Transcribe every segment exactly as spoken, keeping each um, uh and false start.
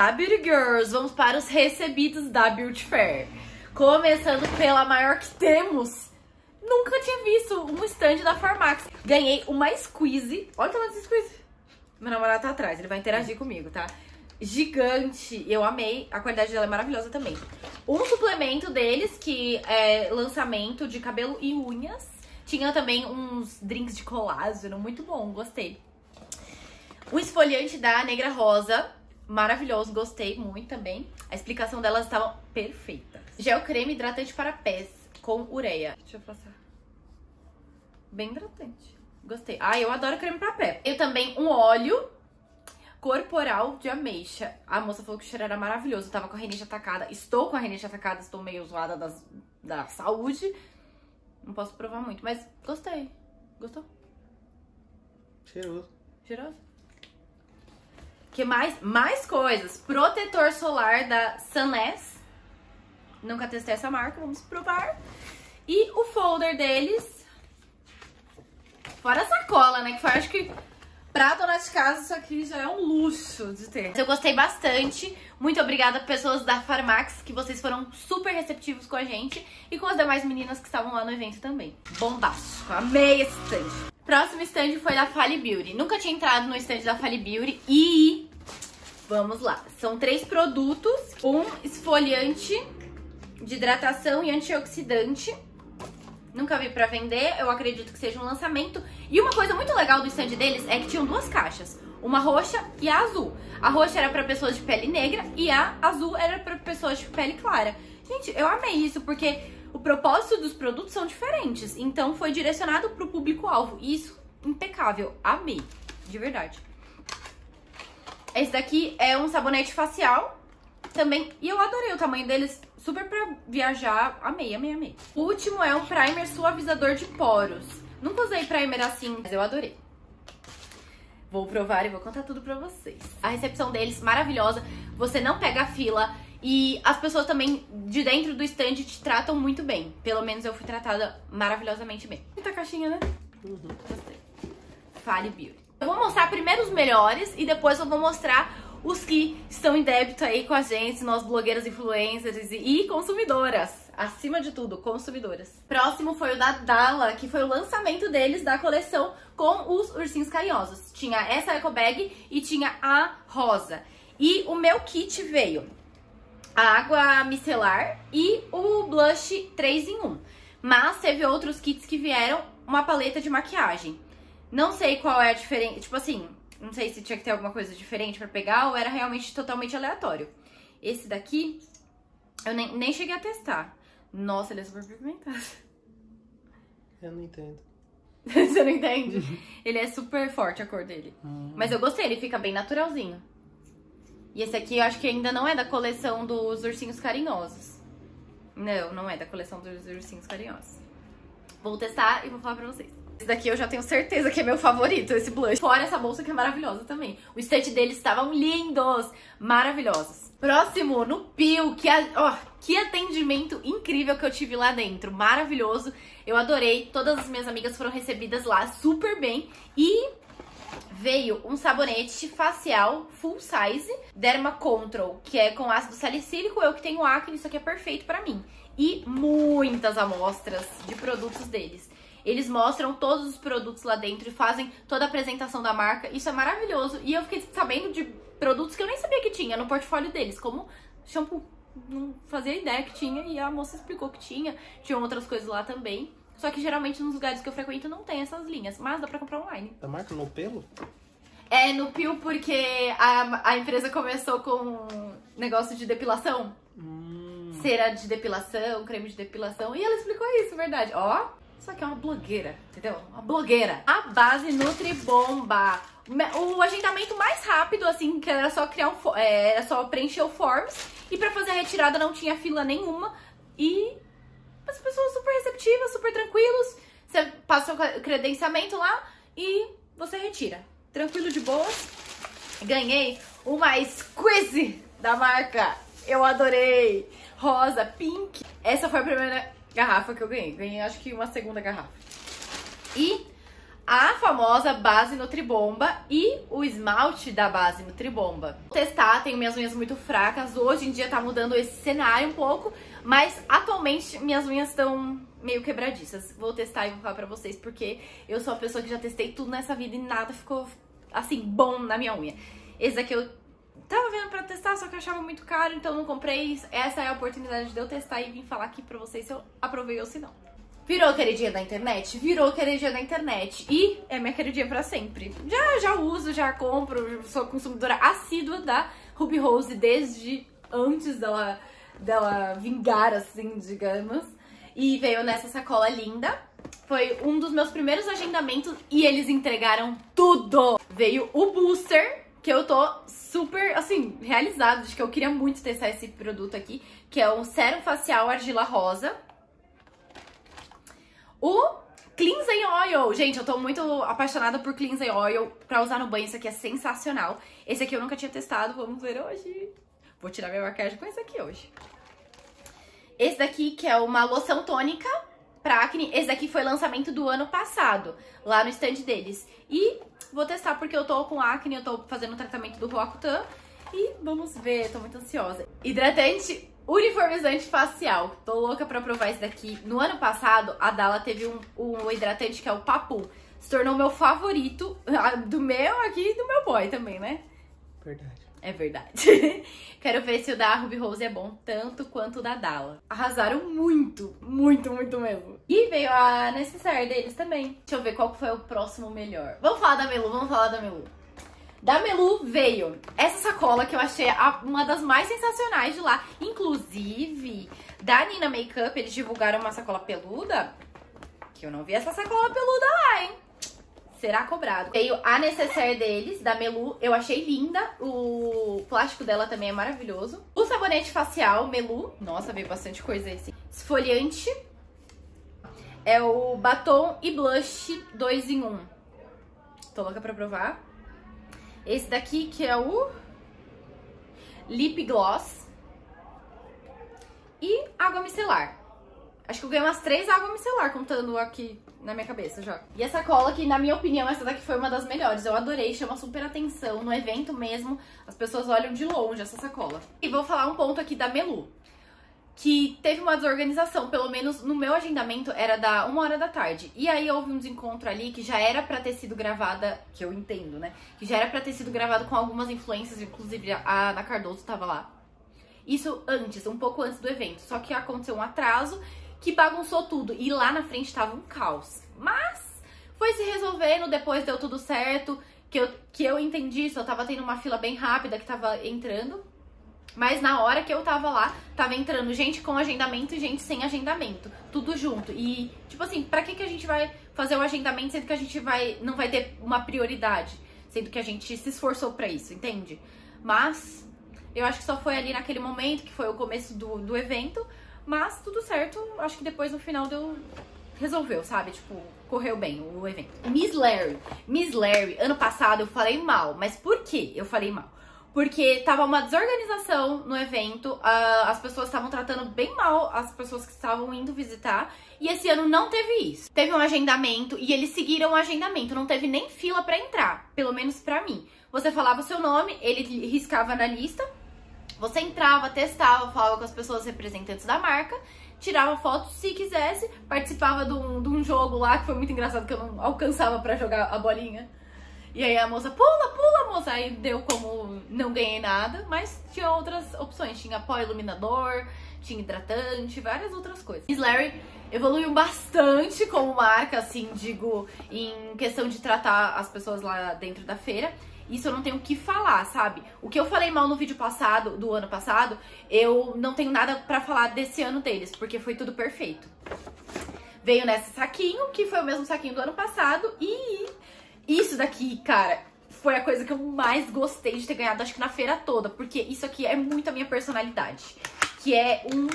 Olá, Beauty Girls! Vamos para os recebidos da Beauty Fair. Começando pela maior que temos. Nunca tinha visto um stand da Farmax. Ganhei uma Squizzy. Olha o tamanho desse Squizzy. Meu namorado tá atrás, ele vai interagir comigo, tá? Gigante. Eu amei. A qualidade dela é maravilhosa também. Um suplemento deles, que é lançamento de cabelo e unhas. Tinha também uns drinks de colágeno. Muito bom, gostei. O esfoliante da Negra Rosa. Maravilhoso, gostei muito também. A explicação delas estava perfeita. Gel creme hidratante para pés com ureia. Deixa eu passar. Bem hidratante. Gostei. Ah, eu adoro creme para pé. Eu também um óleo corporal de ameixa. A moça falou que o cheiro era maravilhoso. Eu tava com a rinite atacada. Estou com a rinite atacada. Estou meio zoada das, da saúde. Não posso provar muito, mas gostei. Gostou? Cheiroso. Cheiroso? Que mais? Mais coisas. Protetor solar da Sunless. Nunca testei essa marca, vamos provar. E o folder deles. Fora a sacola, né? Que foi, acho que pra dona de casa isso aqui já é um luxo de ter. Eu gostei bastante. Muito obrigada, pessoas da Farmax, que vocês foram super receptivos com a gente. E com as demais meninas que estavam lá no evento também. Bombástico. Amei esse stand. Próximo stand foi da Fally Beauty. Nunca tinha entrado no stand da Fally Beauty e... Vamos lá. São três produtos. Um esfoliante de hidratação e antioxidante. Nunca vi pra vender. Eu acredito que seja um lançamento. E uma coisa muito legal do stand deles é que tinham duas caixas. Uma roxa e a azul. A roxa era pra pessoas de pele negra e a azul era pra pessoas de pele clara. Gente, eu amei isso porque... O propósito dos produtos são diferentes, então foi direcionado para o público-alvo. Isso, impecável. Amei, de verdade. Esse daqui é um sabonete facial também. E eu adorei o tamanho deles, super para viajar. Amei, amei, amei. O último é um primer suavizador de poros. Nunca usei primer assim, mas eu adorei. Vou provar e vou contar tudo para vocês. A recepção deles, maravilhosa. Você não pega a fila. E as pessoas também, de dentro do stand, te tratam muito bem. Pelo menos eu fui tratada maravilhosamente bem. Muita caixinha, né? Uhum. Gostei. Fally Beauty. Eu vou mostrar primeiro os melhores e depois eu vou mostrar os que estão em débito aí com a gente, nós blogueiras, influencers e consumidoras. Acima de tudo, consumidoras. Próximo foi o da Dala, que foi o lançamento deles da coleção com os ursinhos carinhosos. Tinha essa eco bag e tinha a rosa. E o meu kit veio... a água micelar e o blush três em um. Mas teve outros kits que vieram uma paleta de maquiagem. Não sei qual é a diferença... Tipo assim, não sei se tinha que ter alguma coisa diferente pra pegar ou era realmente totalmente aleatório. Esse daqui, eu nem, nem cheguei a testar. Nossa, ele é super pigmentado. Eu não entendo. Você não entende? Ele é super forte a cor dele. Hum. Mas eu gostei, ele fica bem naturalzinho. E esse aqui eu acho que ainda não é da coleção dos ursinhos carinhosos. Não, não é da coleção dos ursinhos carinhosos. Vou testar e vou falar pra vocês. Esse daqui eu já tenho certeza que é meu favorito, esse blush. Fora essa bolsa que é maravilhosa também. O stand deles estavam lindos, maravilhosos. Próximo, no Piu, que, a... oh, que atendimento incrível que eu tive lá dentro. Maravilhoso, eu adorei. Todas as minhas amigas foram recebidas lá super bem. E... veio um sabonete facial full size, Derma Control, que é com ácido salicílico. Eu que tenho acne, isso aqui é perfeito pra mim. E muitas amostras de produtos deles. Eles mostram todos os produtos lá dentro e fazem toda a apresentação da marca. Isso é maravilhoso. E eu fiquei sabendo de produtos que eu nem sabia que tinha no portfólio deles, como shampoo. Não fazia ideia que tinha e a moça explicou que tinha. Tinham outras coisas lá também. Só que geralmente nos lugares que eu frequento não tem essas linhas, mas dá pra comprar online. Da marca no pelo? É, no Piu, porque a, a empresa começou com negócio de depilação. Hum. Cera de depilação, creme de depilação. E ela explicou isso, verdade. Ó, isso aqui é uma blogueira, entendeu? Uma blogueira. A base Nutribomba. O agendamento mais rápido, assim, que era só, criar um, era só preencher o Forms. E pra fazer a retirada não tinha fila nenhuma. E... as pessoas super receptivas, super tranquilos. Você passa o credenciamento lá e você retira. Tranquilo, de boas. Ganhei uma Squizzy da marca. Eu adorei. Rosa, pink. Essa foi a primeira garrafa que eu ganhei. Ganhei acho que uma segunda garrafa. E a famosa base Nutribomba e o esmalte da base Nutribomba. Vou testar, tenho minhas unhas muito fracas, hoje em dia tá mudando esse cenário um pouco, mas atualmente minhas unhas estão meio quebradiças. Vou testar e vou falar pra vocês, porque eu sou a pessoa que já testei tudo nessa vida e nada ficou, assim, bom na minha unha. Esse daqui eu tava vendo pra testar, só que eu achava muito caro, então não comprei. Essa é a oportunidade de eu testar e vim falar aqui pra vocês se eu aprovei ou se não. Virou queridinha da internet? Virou queridinha da internet. E é minha queridinha pra sempre. Já, já uso, já compro, sou consumidora assídua da Ruby Rose desde antes dela, dela vingar, assim, digamos. E veio nessa sacola linda. Foi um dos meus primeiros agendamentos e eles entregaram tudo. Veio o booster, que eu tô super, assim, realizada, de que eu queria muito testar esse produto aqui, que é o Serum Facial Argila Rosa. O Cleansing Oil. Gente, eu tô muito apaixonada por Cleansing Oil pra usar no banho. Isso aqui é sensacional. Esse aqui eu nunca tinha testado. Vamos ver hoje. Vou tirar minha maquiagem com esse aqui hoje. Esse daqui que é uma loção tônica pra acne. Esse daqui foi lançamento do ano passado, lá no stand deles. E vou testar porque eu tô com acne, eu tô fazendo o tratamento do Roacutan. E vamos ver, tô muito ansiosa. Hidratante uniformizante facial. Tô louca pra provar esse daqui. No ano passado, a Dala teve um, um hidratante que é o Papu. Se tornou meu favorito, do meu aqui e do meu boy também, né? Verdade. É verdade. Quero ver se o da Ruby Rose é bom tanto quanto o da Dala. Arrasaram muito, muito, muito mesmo. E veio a necessaire deles também. Deixa eu ver qual foi o próximo melhor. Vamos falar da Melu, vamos falar da Melu. Da Melu veio essa sacola que eu achei a, uma das mais sensacionais de lá. Inclusive, da Nina Makeup, eles divulgaram uma sacola peluda, que eu não vi essa sacola peluda lá, hein? Será cobrado. Veio a necessaire deles, da Melu. Eu achei linda. O plástico dela também é maravilhoso. O sabonete facial, Melu. Nossa, veio bastante coisa esse. Esfoliante. É o batom e blush dois em um. Tô louca pra provar. Esse daqui que é o Lip Gloss e água micelar. Acho que eu ganhei umas três águas micelar, contando aqui na minha cabeça já. E essa cola que, na minha opinião, essa daqui foi uma das melhores. Eu adorei, chama super atenção. No evento mesmo, as pessoas olham de longe essa sacola. E vou falar um ponto aqui da Melu, que teve uma desorganização, pelo menos no meu agendamento era da uma hora da tarde. E aí houve um desencontro ali que já era pra ter sido gravada, que eu entendo, né? Que já era pra ter sido gravado com algumas influencers, inclusive a Ana Cardoso tava lá. Isso antes, um pouco antes do evento. Só que aconteceu um atraso que bagunçou tudo. E lá na frente tava um caos. Mas foi se resolvendo, depois deu tudo certo. Que eu, que eu entendi, só tava tendo uma fila bem rápida que tava entrando. Mas na hora que eu tava lá, tava entrando gente com agendamento e gente sem agendamento. Tudo junto. E, tipo assim, pra que, que a gente vai fazer um agendamento sendo que a gente vai, não vai ter uma prioridade? Sendo que a gente se esforçou pra isso, entende? Mas eu acho que só foi ali naquele momento, que foi o começo do, do evento. Mas tudo certo, acho que depois no final deu... resolveu, sabe? Tipo, correu bem o evento. Miss Larry. Miss Larry, ano passado eu falei mal. Mas por que eu falei mal? Porque tava uma desorganização no evento, uh, as pessoas estavam tratando bem mal as pessoas que estavam indo visitar. E esse ano não teve isso. Teve um agendamento e eles seguiram o agendamento. Não teve nem fila pra entrar, pelo menos pra mim. Você falava o seu nome, ele riscava na lista. Você entrava, testava, falava com as pessoas representantes da marca. Tirava fotos se quisesse. Participava de um, de um jogo lá, que foi muito engraçado, que eu não alcançava pra jogar a bolinha. E aí a moça, pula, pula, moça. Aí deu como não ganhei nada. Mas tinha outras opções. Tinha pó iluminador, tinha hidratante, várias outras coisas. Miss Larry evoluiu bastante como marca, assim, digo, em questão de tratar as pessoas lá dentro da feira. Isso eu não tenho o que falar, sabe? O que eu falei mal no vídeo passado, do ano passado, eu não tenho nada pra falar desse ano deles, porque foi tudo perfeito. Veio nesse saquinho, que foi o mesmo saquinho do ano passado. E isso daqui, cara, foi a coisa que eu mais gostei de ter ganhado, acho que na feira toda, porque isso aqui é muito a minha personalidade, que é um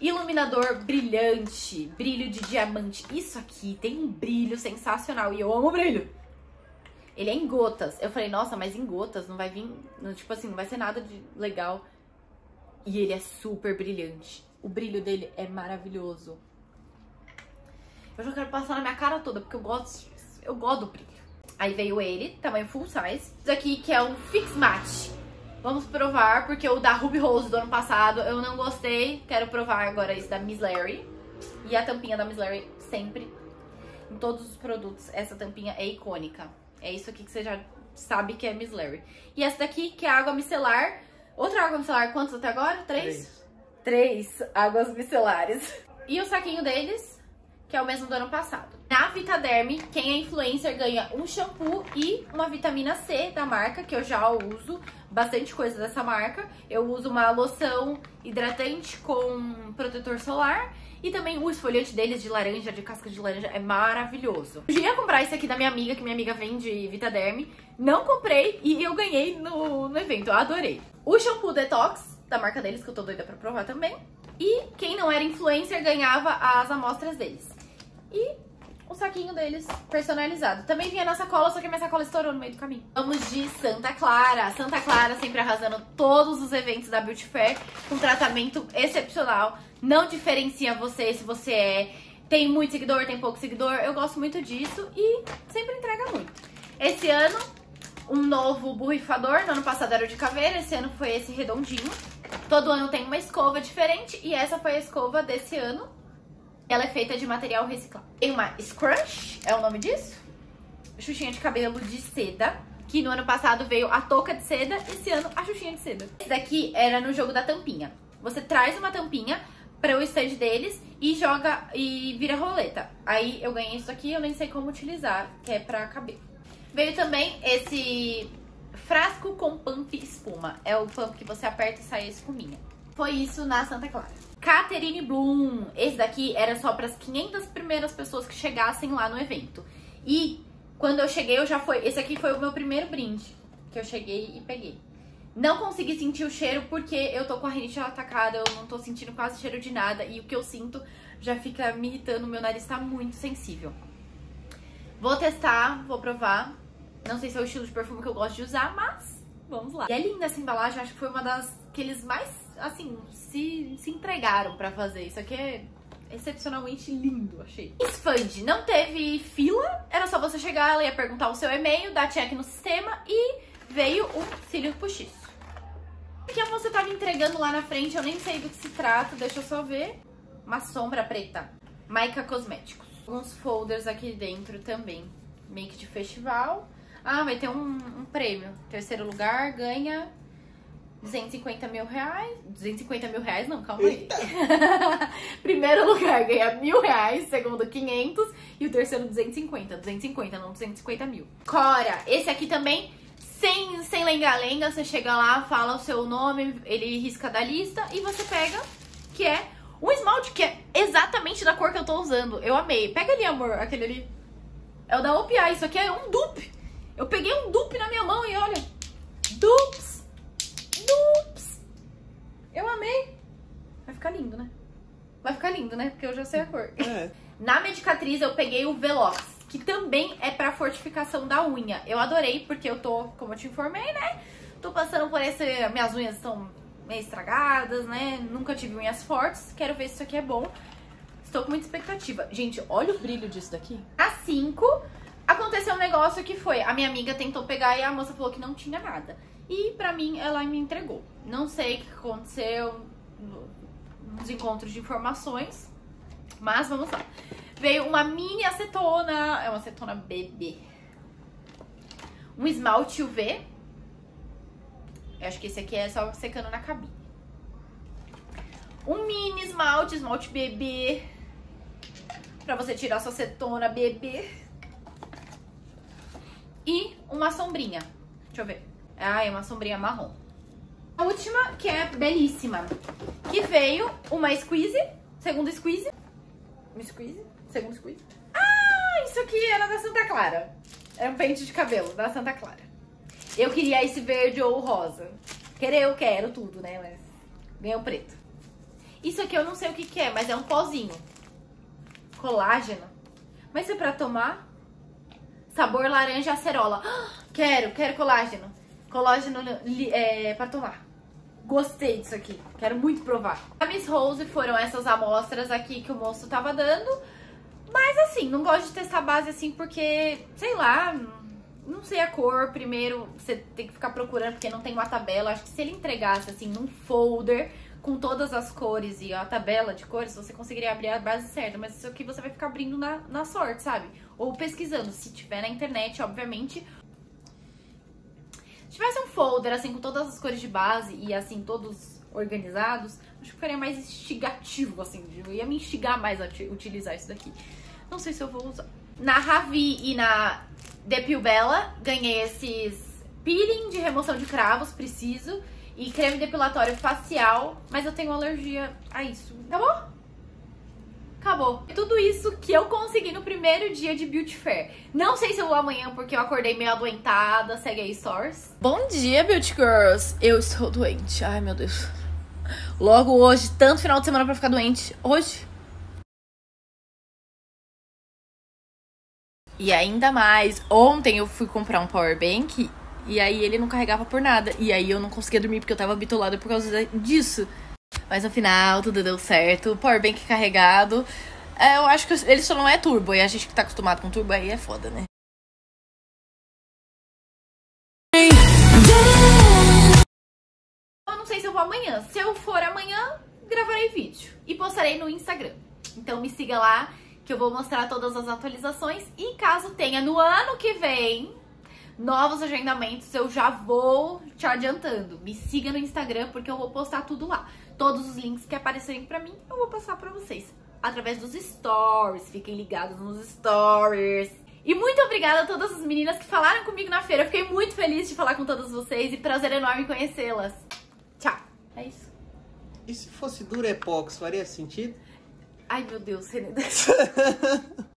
iluminador brilhante, brilho de diamante. Isso aqui tem um brilho sensacional e eu amo o brilho. Ele é em gotas. Eu falei, nossa, mas em gotas não vai vir, não, tipo assim, não vai ser nada de legal. E ele é super brilhante. O brilho dele é maravilhoso. Eu já quero passar na minha cara toda, porque eu gosto disso. eu gosto do brilho. Aí veio ele, tamanho full size. Isso aqui que é um Fix Matte. Vamos provar, porque o da Ruby Rose do ano passado eu não gostei. Quero provar agora esse da Miss Larry. E a tampinha da Miss Larry sempre, em todos os produtos, essa tampinha é icônica. É isso aqui que você já sabe que é Miss Larry. E essa daqui que é água micelar. Outra água micelar, quantos até agora? Três? Três, Três águas micelares. E o saquinho deles, que é o mesmo do ano passado. Na Vitaderm, quem é influencer ganha um shampoo e uma vitamina C da marca, que eu já uso bastante coisa dessa marca. Eu uso uma loção hidratante com protetor solar. E também o esfoliante deles de laranja, de casca de laranja, é maravilhoso. Eu ia comprar esse aqui da minha amiga, que minha amiga vende Vitaderm. Não comprei e eu ganhei no, no evento, eu adorei. O shampoo detox da marca deles, que eu tô doida pra provar também. E quem não era influencer ganhava as amostras deles. E o saquinho deles personalizado. Também vinha na sacola, só que a minha sacola estourou no meio do caminho. Vamos de Santa Clara. Santa Clara sempre arrasando todos os eventos da Beauty Fair. Com tratamento excepcional. Não diferencia você se você é... tem muito seguidor, tem pouco seguidor. Eu gosto muito disso e sempre entrega muito. Esse ano, um novo borrifador. No ano passado era o de caveira, esse ano foi esse redondinho. Todo ano tem uma escova diferente e essa foi a escova desse ano. Ela é feita de material reciclado. Tem uma scrunch, é o nome disso? Xuxinha de cabelo de seda, que no ano passado veio a touca de seda, esse ano a xuxinha de seda. Esse daqui era no jogo da tampinha. Você traz uma tampinha para o stand deles e joga e vira roleta. Aí eu ganhei isso aqui, eu nem sei como utilizar, que é pra cabelo. Veio também esse... frasco com pump espuma. É o pump que você aperta e sai a espuminha. Foi isso na Santa Clara. Katerine Bloom. Esse daqui era só para as quinhentas primeiras pessoas que chegassem lá no evento. E quando eu cheguei, eu já foi... esse aqui foi o meu primeiro brinde, que eu cheguei e peguei. Não consegui sentir o cheiro porque eu tô com a rinite atacada, eu não tô sentindo quase cheiro de nada. E o que eu sinto já fica me irritando, meu nariz tá muito sensível. Vou testar, vou provar. Não sei se é o estilo de perfume que eu gosto de usar, mas vamos lá. E é linda essa embalagem, acho que foi uma das que eles mais, assim, se, se entregaram pra fazer. Isso aqui é excepcionalmente lindo, achei. Esfand, não teve fila, era só você chegar, ela ia perguntar o seu e-mail, dar check no sistema e veio o cílio postiço. O que a moça tava entregando lá na frente, eu nem sei do que se trata, deixa eu só ver. Uma sombra preta, Maica Cosméticos. Alguns folders aqui dentro também, make de festival. Ah, vai ter um, um prêmio. Terceiro lugar ganha duzentos e cinquenta mil reais. duzentos e cinquenta mil reais? Não, calma aí. Primeiro lugar ganha mil reais, segundo quinhentos e o terceiro duzentos e cinquenta. duzentos e cinquenta, não duzentos e cinquenta mil. Cora, esse aqui também, sem, sem lenga-lenga, você chega lá, fala o seu nome, ele risca da lista e você pega, que é um esmalte que é exatamente da cor que eu tô usando. Eu amei. Pega ali, amor, aquele ali. É o da O P I, isso aqui é um dupe. Eu peguei um dupe na minha mão e olha, dupes, dupes, eu amei. Vai ficar lindo, né? Vai ficar lindo, né? Porque eu já sei a cor. É. Na medicatriz eu peguei o Velox, que também é pra fortificação da unha. Eu adorei, porque eu tô, como eu te informei, né? Tô passando por esse, minhas unhas estão meio estragadas, né? Nunca tive unhas fortes, quero ver se isso aqui é bom. Estou com muita expectativa. Gente, olha o brilho disso daqui. A cinco... aconteceu um negócio que foi, a minha amiga tentou pegar e a moça falou que não tinha nada. E pra mim, ela me entregou. Não sei o que aconteceu nos encontros de informações, mas vamos lá. Veio uma mini acetona, é uma acetona bebê. Um esmalte U V. Eu acho que esse aqui é só secando na cabine. Um mini esmalte, esmalte bebê. Pra você tirar sua acetona bebê. E uma sombrinha. Deixa eu ver. Ah, é uma sombrinha marrom. A última, que é belíssima. Que veio uma Squizzy. Segunda Squizzy. Uma Squizzy? Segunda Squizzy. Ah, isso aqui era da Santa Clara. É um pente de cabelo da Santa Clara. Eu queria esse verde ou rosa. Querer eu quero tudo, né? Mas ganhei o preto. Isso aqui eu não sei o que que é, mas é um pozinho. Colágeno. Mas é pra tomar... sabor laranja acerola. Ah, quero, quero colágeno. Colágeno é, pra tomar. Gostei disso aqui. Quero muito provar. A Miss Rose foram essas amostras aqui que o moço tava dando. Mas assim, não gosto de testar base assim porque, sei lá, não sei a cor. Primeiro você tem que ficar procurando porque não tem uma tabela. Acho que se ele entregasse assim num folder com todas as cores e a tabela de cores, você conseguiria abrir a base certa. Mas isso aqui você vai ficar abrindo na, na sorte, sabe? Ou pesquisando, se tiver na internet, obviamente. Se tivesse um folder assim com todas as cores de base e assim todos organizados, acho que ficaria mais instigativo, assim, ia me instigar mais a utilizar isso daqui. Não sei se eu vou usar. Na Javi e na Depilbella, ganhei esses peeling de remoção de cravos, preciso, e creme depilatório facial, mas eu tenho alergia a isso. Acabou? Acabou. Tudo isso que eu consegui no primeiro dia de Beauty Fair. Não sei se eu vou amanhã, porque eu acordei meio adoentada. Segue aí, Stores. Bom dia, Beauty Girls. Eu estou doente. Ai, meu Deus. Logo hoje, tanto final de semana pra ficar doente. Hoje. E ainda mais. Ontem eu fui comprar um power bank e aí ele não carregava por nada. E aí eu não conseguia dormir porque eu tava bitolada por causa disso. Mas no final tudo deu certo, o powerbank carregado. É, eu acho que ele só não é turbo, e a gente que tá acostumado com turbo aí é foda, né? Eu não sei se eu vou amanhã. Se eu for amanhã, gravarei vídeo e postarei no Instagram. Então me siga lá, que eu vou mostrar todas as atualizações. E caso tenha no ano que vem novos agendamentos, eu já vou te adiantando. Me siga no Instagram, porque eu vou postar tudo lá. Todos os links que aparecerem pra mim, eu vou passar pra vocês através dos stories. Fiquem ligados nos stories. E muito obrigada a todas as meninas que falaram comigo na feira. Eu fiquei muito feliz de falar com todas vocês e prazer enorme conhecê-las. Tchau. É isso. E se fosse Durepox, faria sentido? Ai, meu Deus, Renan.